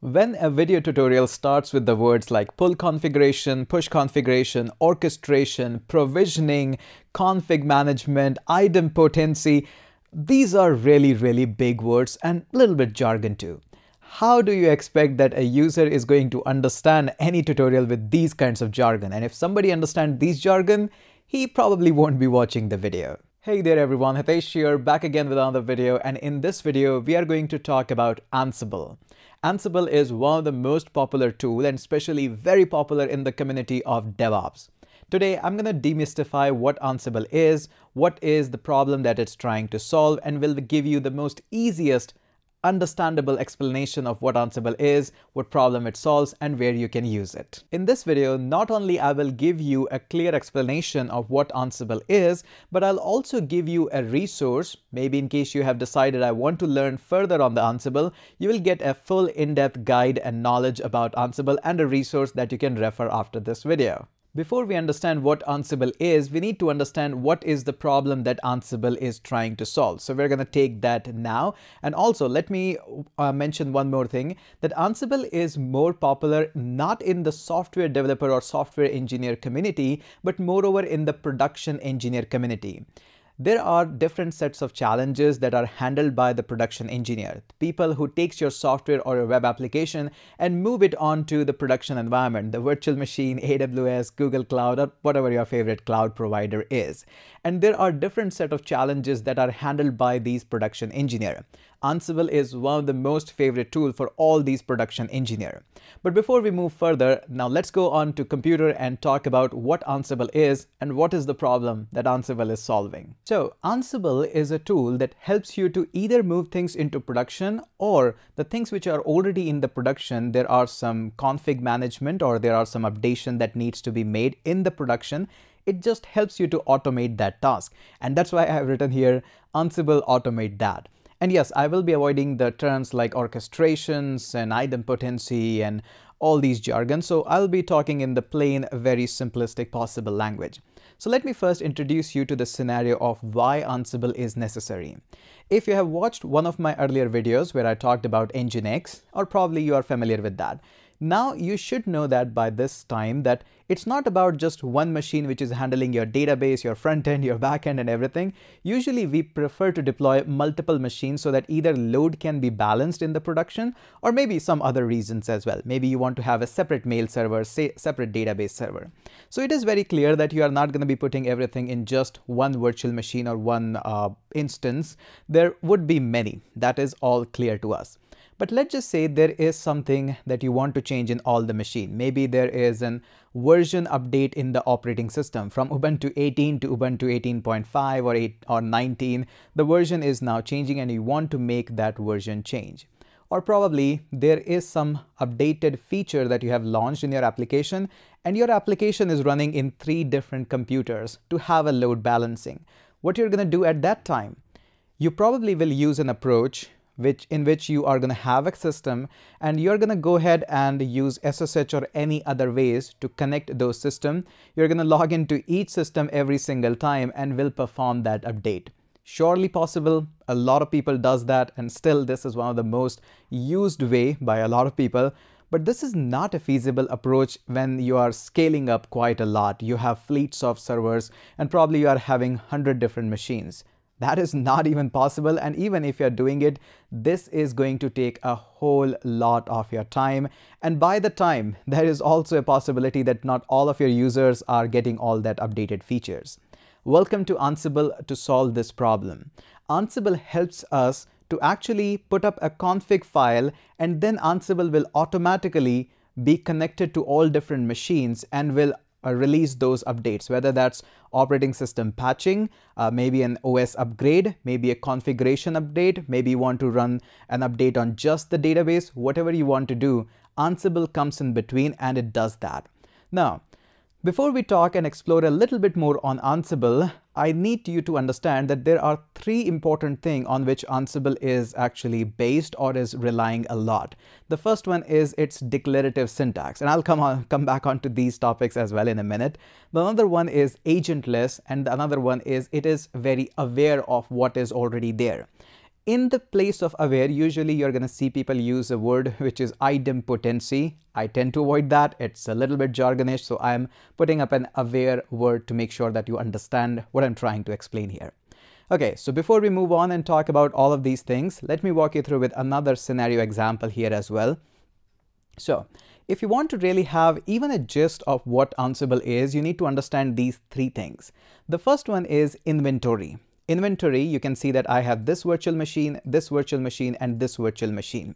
When a video tutorial starts with the words like pull configuration, push configuration, orchestration, provisioning, config management, idempotency, these are really big words and a little bit jargon too. How do you expect that a user is going to understand any tutorial with these kinds of jargon? And if somebody understands these jargon, he probably won't be watching the video. Hey there everyone, Hitesh here, back again with another video, and in this video we are going to talk about Ansible. Ansible is one of the most popular tools and especially very popular in the community of DevOps. Today, I'm going to demystify what Ansible is, what is the problem that it's trying to solve, and will give you the most easiest, understandable explanation of what Ansible is, what problem it solves, and where you can use it. In this video, not only I will give you a clear explanation of what Ansible is, but I'll also give you a resource, maybe in case you have decided I want to learn further on the Ansible, you will get a full in-depth guide and knowledge about Ansible and a resource that you can refer after this video. Before we understand what Ansible is, we need to understand what is the problem that Ansible is trying to solve. So we're going to take that now. And also, let me mention one more thing, that Ansible is more popular not in the software developer or software engineer community, but moreover in the production engineer community. There are different sets of challenges that are handled by the production engineer, people who takes your software or your web application and move it onto the production environment, the virtual machine, AWS, Google Cloud, or whatever your favorite cloud provider is. And there are different set of challenges that are handled by these production engineer. Ansible is one of the most favorite tool for all these production engineer. But before we move further, now let's go on to computer and talk about what Ansible is and what is the problem that Ansible is solving. So Ansible is a tool that helps you to either move things into production or the things which are already in the production, there are some config management or there are some updation that needs to be made in the production. It just helps you to automate that task. And that's why I have written here, Ansible automate that. And yes, I will be avoiding the terms like orchestrations and idempotency and all these jargon. So I'll be talking in the plain, very simplistic possible language. So let me first introduce you to the scenario of why Ansible is necessary. If you have watched one of my earlier videos where I talked about Nginx, or probably you are familiar with that. Now you should know that by this time that it's not about just one machine which is handling your database, your front end, your back end and everything. Usually we prefer to deploy multiple machines so that either load can be balanced in the production or maybe some other reasons as well. Maybe you want to have a separate mail server, say separate database server. So it is very clear that you are not going to be putting everything in just one virtual machine or one instance. There would be many. That is all clear to us. But let's just say there is something that you want to change in all the machine. Maybe there is an version update in the operating system from Ubuntu 18 to Ubuntu 18.5 or 8 or 19. The version is now changing and you want to make that version change. Or probably there is some updated feature that you have launched in your application and your application is running in 3 different computers to have a load balancing. What you're going to do at that time, you probably will use an approach in which you are going to have a system and you're going to go ahead and use SSH or any other ways to connect those systems. You're going to log into each system every single time and will perform that update. Surely possible, a lot of people does that and still this is one of the most used way by a lot of people. But this is not a feasible approach when you are scaling up quite a lot. You have fleets of servers and probably you are having 100 different machines. That is not even possible, and even if you're doing it, this is going to take a whole lot of your time. And by the time, there is also a possibility that not all of your users are getting all that updated features. Welcome to Ansible to solve this problem. Ansible helps us to actually put up a config file, and then Ansible will automatically be connected to all different machines and will release those updates, whether that's operating system patching, maybe an OS upgrade, maybe a configuration update, maybe you want to run an update on just the database, whatever you want to do, Ansible comes in between and it does that. Now, before we talk and explore a little bit more on Ansible, I need you to understand that there are 3 important things on which Ansible is actually based or is relying a lot. The first one is its declarative syntax, and I'll come back onto these topics as well in a minute. The another one is agentless, and the another one is it is very aware of what is already there. In the place of aware, usually you're going to see people use a word which is idempotency. I tend to avoid that. It's a little bit jargonish, so I'm putting up an aware word to make sure that you understand what I'm trying to explain here. Okay, so before we move on and talk about all of these things, let me walk you through with another scenario example here as well. So, if you want to really have even a gist of what Ansible is, you need to understand these three things. The first one is inventory. Inventory, you can see that I have this virtual machine, and this virtual machine.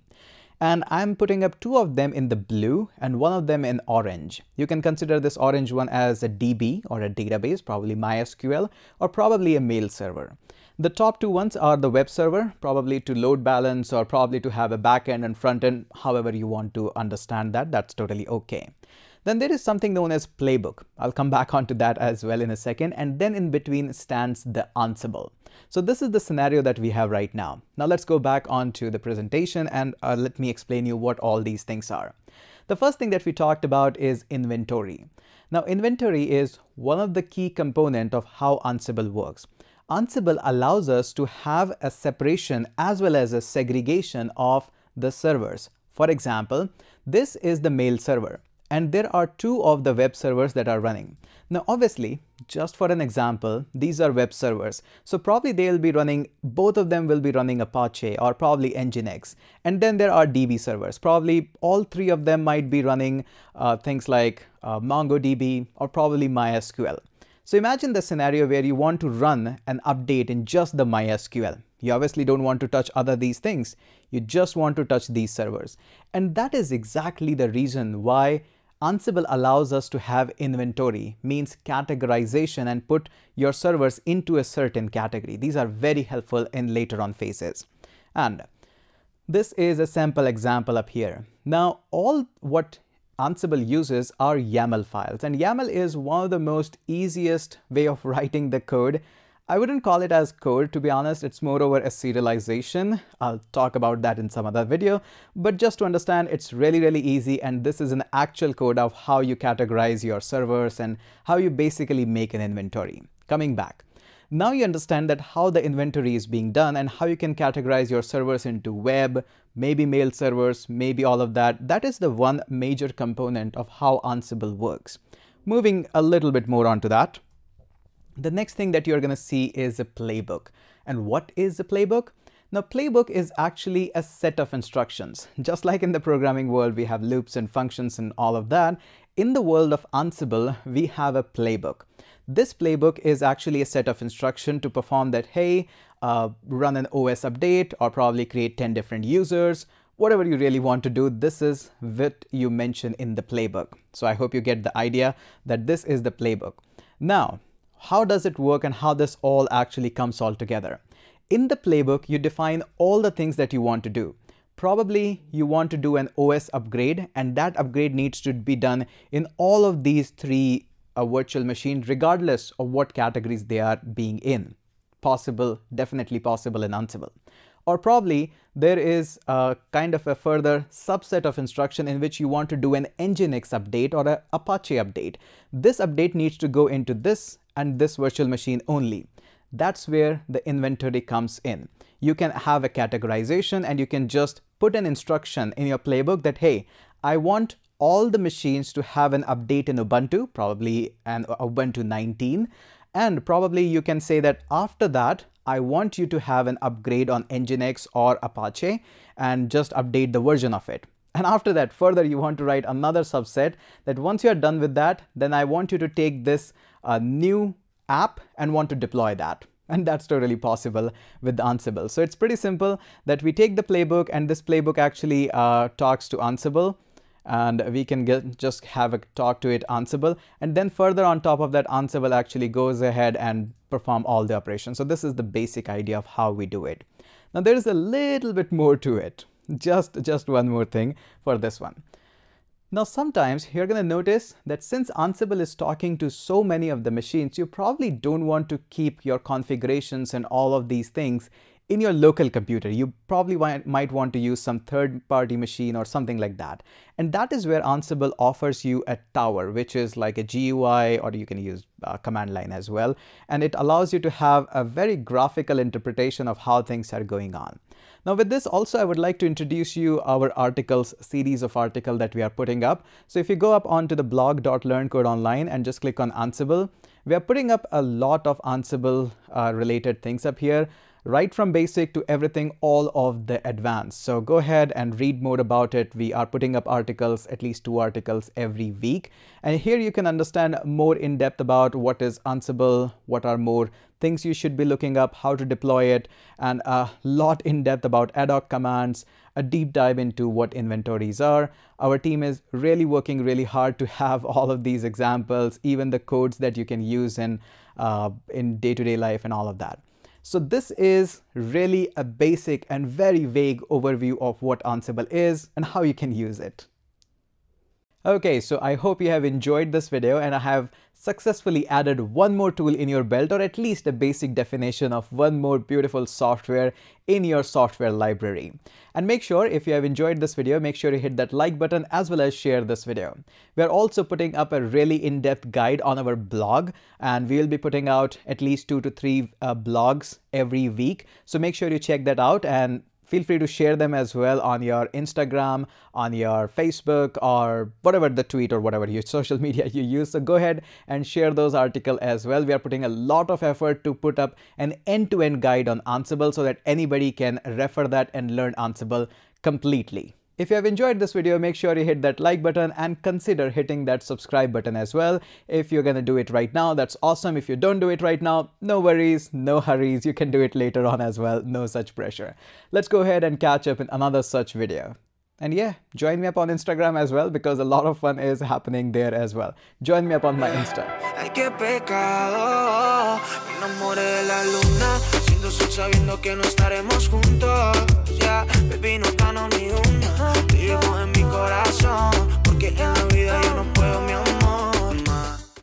And I'm putting up two of them in the blue and one of them in orange. You can consider this orange one as a DB or a database, probably MySQL, or probably a mail server. The top two ones are the web server, probably to load balance or probably to have a backend and front end, however you want to understand that, that's totally okay. Then there is something known as playbook. I'll come back onto that as well in a second. And then in between stands the Ansible. So this is the scenario that we have right now. Now let's go back onto the presentation and let me explain you what all these things are. The first thing that we talked about is inventory. Now inventory is one of the key components of how Ansible works. Ansible allows us to have a separation as well as a segregation of the servers. For example, this is the mail server. And there are two of the web servers that are running. Now, obviously, just for an example, these are web servers. So probably they'll be running, both of them will be running Apache or probably Nginx. And then there are DB servers. Probably all three of them might be running things like MongoDB or probably MySQL. So imagine the scenario where you want to run an update in just the MySQL. You obviously don't want to touch other these things. You just want to touch these servers. And that is exactly the reason why Ansible allows us to have inventory, means categorization and put your servers into a certain category. These are very helpful in later on phases. And this is a sample example up here. Now, all what Ansible uses are YAML files, and YAML is one of the most easiest way of writing the code. I wouldn't call it as code, to be honest. It's moreover a serialization. I'll talk about that in some other video. But just to understand, it's really, really easy. And this is an actual code of how you categorize your servers and how you basically make an inventory. Coming back. Now you understand that how the inventory is being done and how you can categorize your servers into web, maybe mail servers, maybe all of that. That is the one major component of how Ansible works. Moving a little bit more onto that. The next thing that you're going to see is a playbook. And what is a playbook? Now, playbook is actually a set of instructions. Just like in the programming world, we have loops and functions and all of that. In the world of Ansible, we have a playbook. This playbook is actually a set of instruction to perform that, hey, run an OS update or probably create 10 different users. Whatever you really want to do, this is what you mention in the playbook. So I hope you get the idea that this is the playbook. Now, how does it work and how this all actually comes all together? In the playbook, you define all the things that you want to do. Probably you want to do an OS upgrade, and that upgrade needs to be done in all of these three virtual machines, regardless of what categories they are being in. Possible, definitely possible in Ansible. Or probably there is a kind of a further subset of instruction in which you want to do an Nginx update or an Apache update. This update needs to go into this and this virtual machine only. That's where the inventory comes in. You can have a categorization and you can just put an instruction in your playbook that, hey, I want all the machines to have an update in Ubuntu, probably an Ubuntu 19. And probably you can say that after that, I want you to have an upgrade on Nginx or Apache and just update the version of it. And after that, further, you want to write another subset that once you're done with that, then I want you to take this new app and want to deploy that. And that's totally possible with Ansible. So it's pretty simple that we take the playbook, and this playbook actually talks to Ansible, and we can just have a talk to it Ansible. And then further on top of that, Ansible actually goes ahead and perform all the operations. So this is the basic idea of how we do it. Now there is a little bit more to it. Just one more thing for this one. Now, sometimes you're going to notice that since Ansible is talking to so many of the machines, you probably don't want to keep your configurations and all of these things in your local computer. You probably might want to use some third-party machine or something like that. And that is where Ansible offers you a tower, which is like a GUI, or you can use command line as well. And it allows you to have a very graphical interpretation of how things are going on. Now with this also, I would like to introduce you our articles, series of articles that we are putting up. So if you go up onto the blog.learncodeonline and just click on Ansible, we are putting up a lot of Ansible related things up here, right from basic to everything, all of the advanced. So go ahead and read more about it. We are putting up articles, at least 2 articles every week. And here you can understand more in depth about what is Ansible, what are more things you should be looking up, how to deploy it, and a lot in depth about ad hoc commands, a deep dive into what inventories are. Our team is really working really hard to have all of these examples, even the codes that you can use in day-to-day life and all of that. So this is really a basic and very vague overview of what Ansible is and how you can use it. Okay, so I hope you have enjoyed this video, and I have successfully added one more tool in your belt, or at least a basic definition of one more beautiful software in your software library. And make sure, if you have enjoyed this video, make sure you hit that like button as well as share this video. We are also putting up a really in-depth guide on our blog, and we will be putting out at least 2 to 3 blogs every week. So make sure you check that out, and feel free to share them as well on your Instagram, on your Facebook, or whatever the tweet or whatever your social media you use. So go ahead and share those articles as well. We are putting a lot of effort to put up an end-to-end guide on Ansible so that anybody can refer that and learn Ansible completely. If you have enjoyed this video, make sure you hit that like button and consider hitting that subscribe button as well. If you're gonna do it right now, that's awesome. If you don't do it right now, no worries, no hurries. You can do it later on as well, no such pressure. Let's go ahead and catch up in another such video. And yeah, join me up on Instagram as well, because a lot of fun is happening there as well. Join me up on my Insta. Baby, no gano ni una. Te llevo en mi corazón.